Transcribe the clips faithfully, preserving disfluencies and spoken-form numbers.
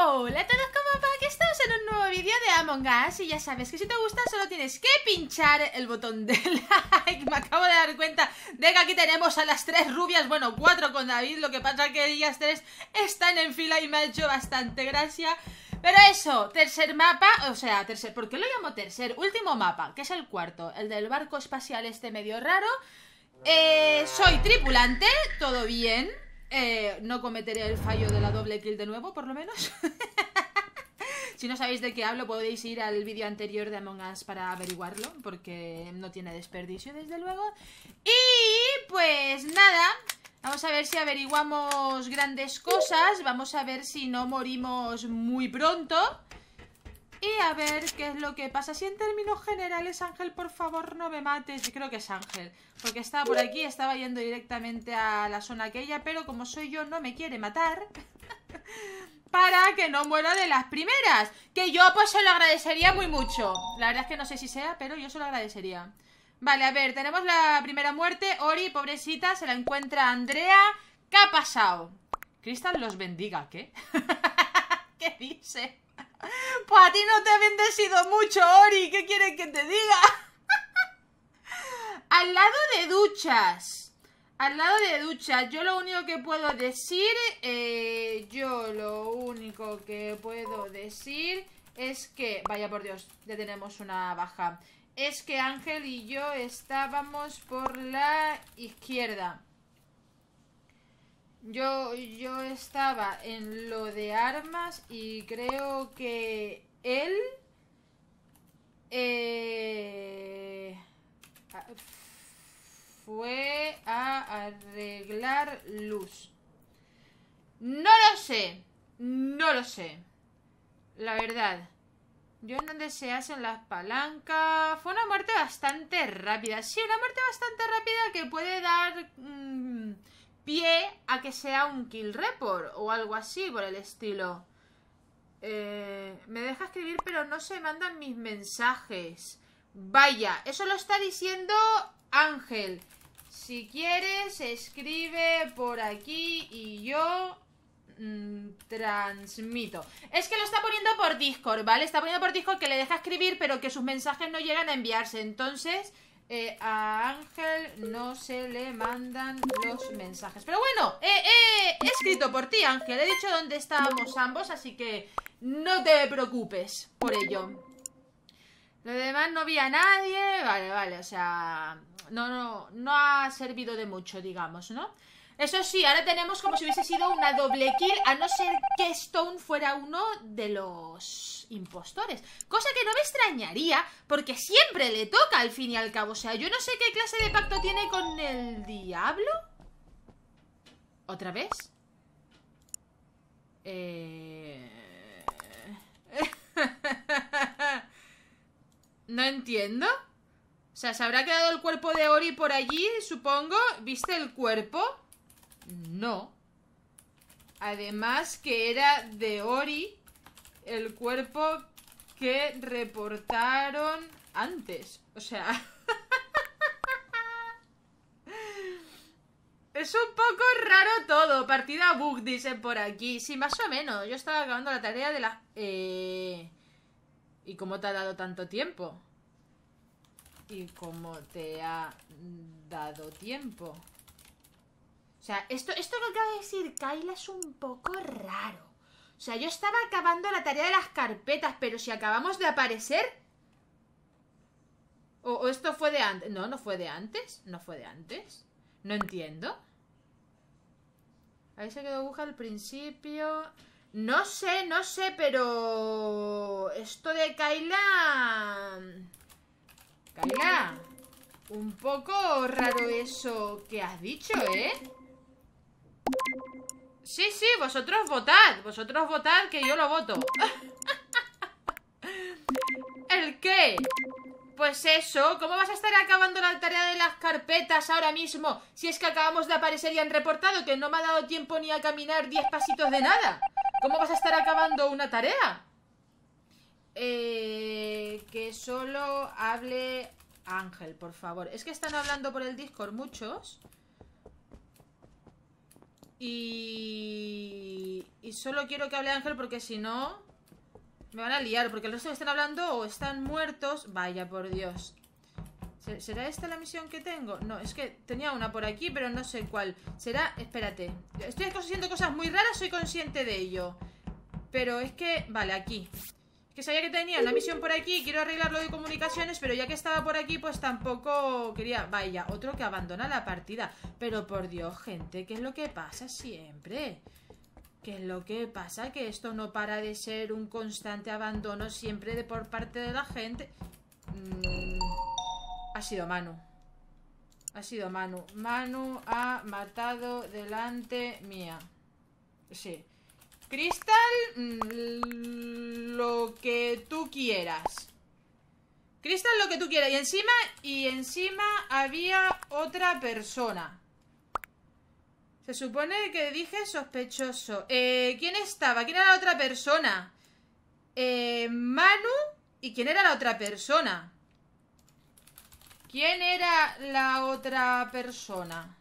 Hola a todos, ¿cómo va? Aquí estamos en un nuevo vídeo de Among Us. Y ya sabes que si te gusta solo tienes que pinchar el botón de like. Me acabo de dar cuenta de que aquí tenemos a las tres rubias, bueno, cuatro con David. Lo que pasa que ellas tres están en fila y me ha hecho bastante gracia. Pero eso, tercer mapa, o sea, tercer, ¿por qué lo llamo tercer? Último mapa, que es el cuarto, el del barco espacial este medio raro. eh, Soy tripulante, todo bien. Eh, no cometeré el fallo de la doble kill de nuevo, por lo menos. Si no sabéis de qué hablo, podéis ir al vídeo anterior de Among Us para averiguarlo, porque no tiene desperdicio, desde luego. Y pues nada, vamos a ver si averiguamos grandes cosas. Vamos a ver si no morimos muy pronto. Y a ver qué es lo que pasa. Si en términos generales, Ángel, por favor, no me mates. Creo que es Ángel, porque estaba por aquí, estaba yendo directamente a la zona aquella, pero como soy yo, no me quiere matar. Para que no muera de las primeras. Que yo pues se lo agradecería muy mucho. La verdad es que no sé si sea, pero yo se lo agradecería. Vale, a ver, tenemos la primera muerte. Ori, pobrecita, se la encuentra Andrea. ¿Qué ha pasado? Crystal los bendiga, ¿qué? ¿Qué dice? Pues a ti no te he bendecido mucho, Ori. ¿Qué quieres que te diga? Al lado de duchas. Al lado de duchas. Yo lo único que puedo decir... Eh, yo lo único que puedo decir es que... Vaya por Dios, ya tenemos una baja. Es que Ángel y yo estábamos por la izquierda. Yo, yo estaba en lo de armas y creo que él eh, fue a arreglar luz. No lo sé, no lo sé, la verdad. Yo en donde se hacen las palancas. Fue una muerte bastante rápida. Sí, una muerte bastante rápida que puede dar... Mmm, pie a que sea un kill report o algo así por el estilo. Eh, me deja escribir pero no se mandan mis mensajes. Vaya, eso lo está diciendo Ángel. Si quieres escribe por aquí y yo mmm, transmito. Es que lo está poniendo por Discord, ¿vale? Está poniendo por Discord que le deja escribir pero que sus mensajes no llegan a enviarse. Entonces... Eh, a Ángel no se le mandan los mensajes. Pero bueno, eh, eh, he escrito por ti, Ángel. He dicho dónde estábamos ambos, así que no te preocupes por ello. Lo demás no vi a nadie. Vale, vale, o sea, no, no, no ha servido de mucho, digamos, ¿no? Eso sí, ahora tenemos como si hubiese sido una doble kill, a no ser que Stone fuera uno de los impostores. Cosa que no me extrañaría, porque siempre le toca al fin y al cabo. O sea, yo no sé qué clase de pacto tiene con el diablo. ¿Otra vez? Eh... No entiendo. O sea, se habrá quedado el cuerpo de Ori por allí, supongo. ¿Viste el cuerpo? No. Además que era de Ori el cuerpo que reportaron antes. O sea... Es un poco raro todo. Partida bug, dicen por aquí. Sí, más o menos. Yo estaba acabando la tarea de la... Eh... ¿Y cómo te ha dado tanto tiempo? ¿Y cómo te ha dado tiempo? O sea, esto, esto que acaba de decir Kayla es un poco raro. O sea, yo estaba acabando la tarea de las carpetas, pero si acabamos de aparecer... O, o esto fue de antes... No, no fue de antes. No fue de antes. No entiendo. Ahí se quedó aguja al principio... No sé, no sé, pero... Esto de Kayla... Kayla... Un poco raro eso que has dicho, ¿eh? Sí, sí, vosotros votad. Vosotros votad que yo lo voto. ¿El qué? Pues eso, ¿cómo vas a estar acabando la tarea de las carpetas ahora mismo? Si es que acabamos de aparecer y han reportado que no me ha dado tiempo ni a caminar diez pasitos de nada. ¿Cómo vas a estar acabando una tarea? Eh, que solo hable... Ángel, por favor. Es que están hablando por el Discord muchos. Y... y solo quiero que hable Ángel porque si no... me van a liar, porque el resto están hablando o están muertos. Vaya, por Dios. ¿Será esta la misión que tengo? No, es que tenía una por aquí, pero no sé cuál. Será... espérate. Estoy haciendo cosas muy raras, soy consciente de ello. Pero es que... vale, aquí. Es que sabía que tenía una misión por aquí. Quiero arreglar lo de comunicaciones, pero ya que estaba por aquí, pues tampoco quería... Vaya, otro que abandona la partida. Pero por Dios, gente, ¿qué es lo que pasa siempre? ¿Qué es lo que pasa? Que esto no para de ser un constante abandono siempre de por parte de la gente. Mm, ha sido Manu. Ha sido Manu. Manu ha matado delante mía. Sí. Crystal, mm, lo que tú quieras. Crystal, lo que tú quieras. Y encima, y encima había otra persona. Se supone que dije sospechoso. Eh, ¿quién estaba? ¿Quién era la otra persona? Eh, Manu. ¿Y quién era la otra persona? ¿Quién era la otra persona?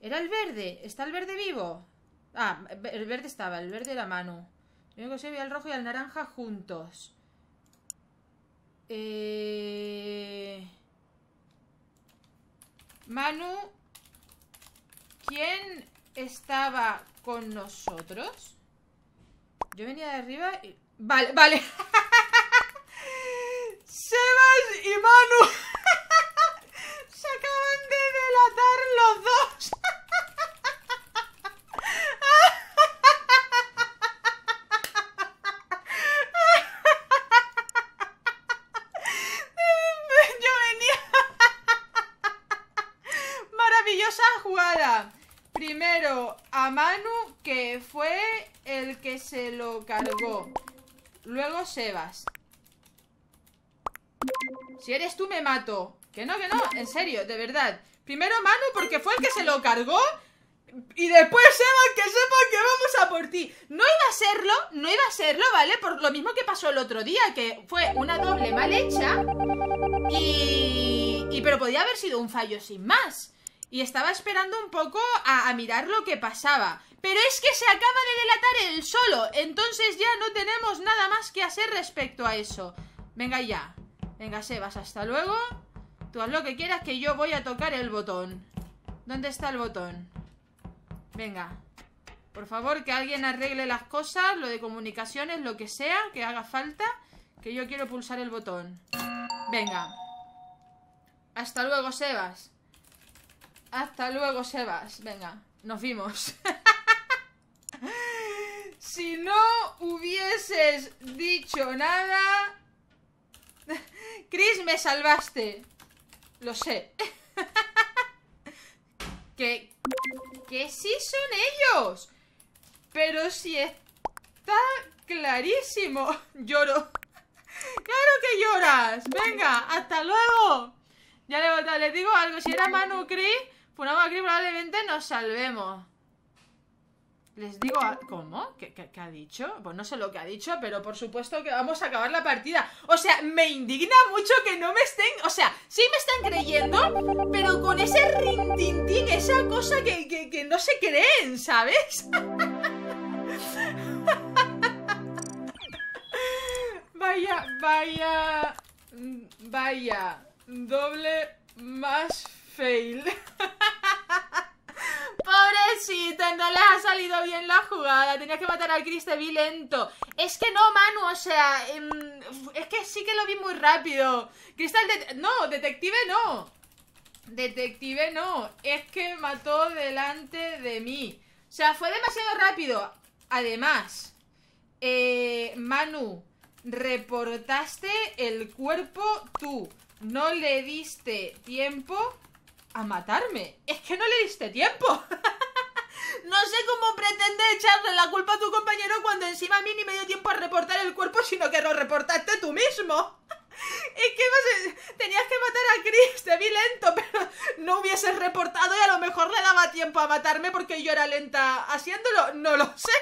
¿Era el verde? ¿Está el verde vivo? Ah, el verde estaba, el verde era Manu. Yo no sé, había el rojo y el naranja juntos. Eh... Manu... ¿quién estaba con nosotros? Yo venía de arriba y... Vale, vale. Sebas y Manu se acaban de delatar los dos. Yo venía... Maravillosa jugada. Primero a Manu, que fue el que se lo cargó. Luego Sebas. Si eres tú me mato. Que no, que no, en serio, de verdad. Primero Manu porque fue el que se lo cargó. Y después Sebas, que sepan que vamos a por ti. No iba a serlo, no iba a serlo, ¿vale? Por lo mismo que pasó el otro día, que fue una doble mal hecha. Y... y pero podía haber sido un fallo sin más. Y estaba esperando un poco a, a mirar lo que pasaba. Pero es que se acaba de delatar él solo. Entonces ya no tenemos nada más que hacer respecto a eso. Venga ya. Venga, Sebas, hasta luego. Tú haz lo que quieras que yo voy a tocar el botón. ¿Dónde está el botón? Venga. Por favor, que alguien arregle las cosas, lo de comunicaciones, lo que sea, que haga falta. Que yo quiero pulsar el botón. Venga. Hasta luego, Sebas. Hasta luego, Sebas. Venga, nos vimos. Si no hubieses dicho nada... Chris, me salvaste. Lo sé. Que... que sí son ellos. Pero si está clarísimo. Lloro. Claro que lloras. Venga, hasta luego. Ya le he votado. Les digo algo. Si era Manu, Chris... Funamos aquí, probablemente nos salvemos. Les digo... A... ¿Cómo? ¿Qué, qué, ¿Qué ha dicho? Pues no sé lo que ha dicho, pero por supuesto que vamos a acabar la partida. O sea, me indigna mucho que no me estén... O sea, sí me están creyendo, pero con ese rintintín, esa cosa que, que, que no se creen, ¿sabes? Vaya, vaya... Vaya... Doble más... fail. Pobrecita, no les ha salido bien la jugada. Tenías que matar al Chris, te vi lento. Es que no, Manu, o sea, es que sí que lo vi muy rápido. Crystal, de... no, detective no. Detective no. Es que mató delante de mí. O sea, fue demasiado rápido. Además, eh, Manu, reportaste el cuerpo tú. No le diste tiempo a matarme. Es que no le diste tiempo. No sé cómo pretende echarle la culpa a tu compañero cuando encima a mí ni me dio tiempo a reportar el cuerpo, sino que lo reportaste tú mismo. Es que ibas a... tenías que matar a Chris, te vi lento, pero no hubieses reportado y a lo mejor le daba tiempo a matarme porque yo era lenta haciéndolo. No lo sé.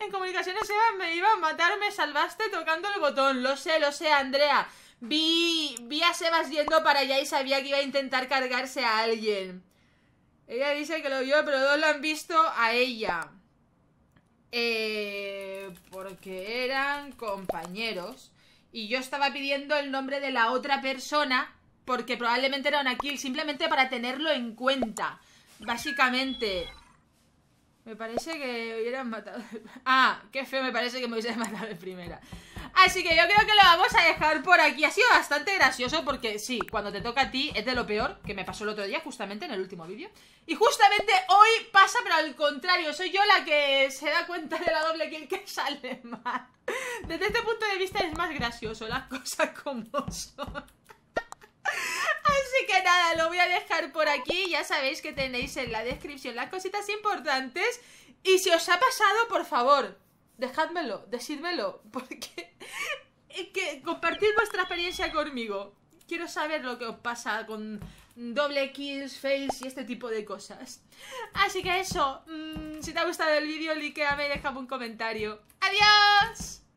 En comunicaciones, Eva, me iba a matar, me salvaste tocando el botón. Lo sé, lo sé, Andrea. Vi, vi a Sebas yendo para allá y sabía que iba a intentar cargarse a alguien. Ella dice que lo vio, pero dos lo han visto a ella. Eh, porque eran compañeros. Y yo estaba pidiendo el nombre de la otra persona porque probablemente era una kill, simplemente para tenerlo en cuenta. Básicamente. Me parece que hubieran matado. Ah, qué feo, me parece que me hubiesen matado de primera. Así que yo creo que lo vamos a dejar por aquí. Ha sido bastante gracioso porque sí, cuando te toca a ti es de lo peor, que me pasó el otro día justamente en el último vídeo. Y justamente hoy pasa, pero al contrario, soy yo la que se da cuenta de la doble kill que sale mal. Desde este punto de vista es más gracioso, las cosas como son. Así que nada, lo voy a dejar por aquí. Ya sabéis que tenéis en la descripción las cositas importantes. Y si os ha pasado, por favor, dejádmelo, decídmelo, porque que compartid vuestra experiencia conmigo. Quiero saber lo que os pasa con doble kills, fails y este tipo de cosas. Así que eso, mmm, si te ha gustado el vídeo, likeame y déjame un comentario. ¡Adiós!